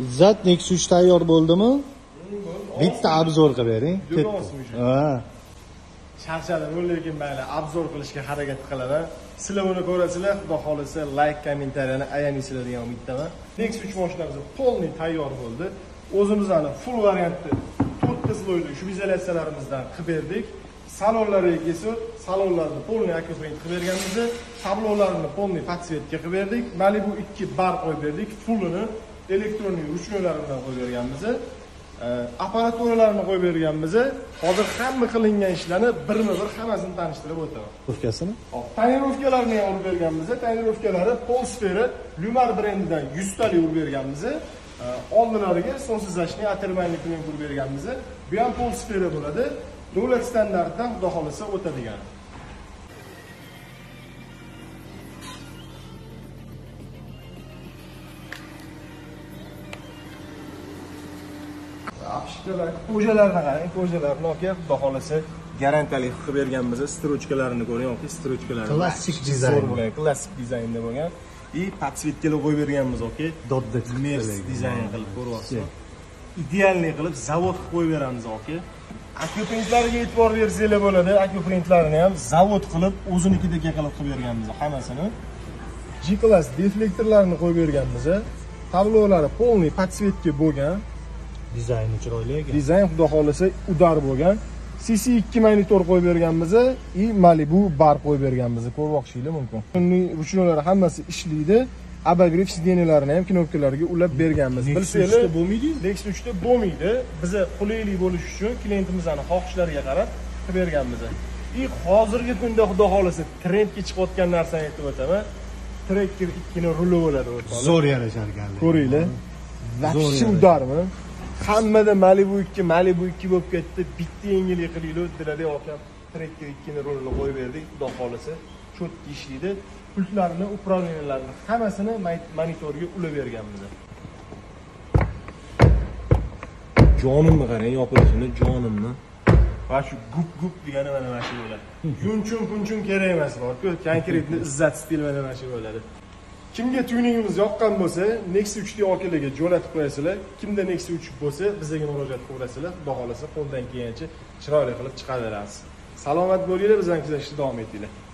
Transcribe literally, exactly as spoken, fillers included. İzzat Nexia üç tayyor bo'ldimu? Bitta abzor qilib bering. Ha. Sharshada lekin mayli abzor qilishga harakat qilaman. Sizlar buni ko'rasizlar, xudo xolisa like, kommentariyani ayamaysizlar degan umiddaman. Nexia üç mashinamiz polni tayyor bo'ldi. O'zimizni full variantni to'rt sloyli shu izolyatsiyalarimizdan qilib berdik. Salonlariga kelsak, salonlarni polni akustik qilib berganmiz, tablolarini polni podsvetga qilib berdik, Malibu iki bar qo'yib berdik, fullini elektronik ruchkalardan qo'yib berganmiz, aparaturalarni qo'yib berganmiz. Hozir hamma qilingan ishlarni birma-bir hammasini tanishtirib o'taman. Ruchkasini? Hop, tonirovkalarni ham urib berganmiz. Tonirovkalari Polsfera Lumar brendidan yuz tali urib berganmiz. Oldinlariga sonsizlashni atirmaylik bilan urib berganmiz. Bu ham Polsfera bo'ladi. Dollar standartdan xudo xolisa o'tadigan. Apishkalar, ko'jalarni qarang, ko'jalar nokia xudo xolisa garantiyalik qilib berganmiz. Strochkalarini ko'ring, yoki strochkalarini. Klassik dizayn bo'lgan, klassik dizaynda bo'lgan. I podsvetkalar qo'yib berganmiz, yoki dodda dizayn qilib ko'ryapsiz. Idealni qilib zavod qo'yib beramiz, yoki akuprintlariga e'tibor bersanglar bo'ladi. Akuprintlarini ham zavod qilib, o'zinikidek qilib qo'yib berganmiz hammasini. G-class deflektorlarini qo'yib berganmiz. Tablolari polniy podsvetga bo'lgan. Dizayni chiroyli ekan. Dizayn xudo xolisa udar bo'lgan. C C iki monitor qo'yib berganmiz va Malibu bar qo'yib berganmiz. Ko'rvoqishingiz mumkin. Uning ruchkalari hammasi ishlaydi. Abagriff sidenalarini ham knopkalarga ulab berganmiz. Bilsanglar, bo'lmaydi-ku. Nexia üçda bo'lmaydi. Biz qulaylik bo'lish uchun klientimizning xohishlariga qarab qilib berganmiz. I hozirgi kunda xudo xolisa trendga chiqayotgan narsani aytib o'taman. Tracker ikki ning ruli bo'ladi o'rtoqlar. Zo'r yarashar ekan. Ko'ringlar. Vaqti udarmi? Hammada Malibu iki, Malibu iki bo'lib ketdi. Bitta yengil qilinglar dedilar, yo'q, Tracker ikki ning rulini qo'yib berdik. Xudo xolisa cho'tga ishlaydi. Pultlarni, upravleniyalarni hammasini monitorga ulab berganmiz. Jonimni qarang, yopilishini, jonimni. Va shu gup-gup degani mana mana shu bo'ladi. Yunchun-punchun kerak emas, bor-ku, konkretni Izzat stil mana mana shu bo'ladi. Kimga tuningimiz yoqqan bo'lsa, Nexia üç ga okilarga jo'natib qo'yasizlar. Kimda Nexia üç bo'lsa, bizga murojaat qilasizlar. Xudo xolasa qo'ldan kelgancha chiroyli qilib chiqaveramiz. Salomat bo'linglar, bizdan kuzatishda davom etinglar.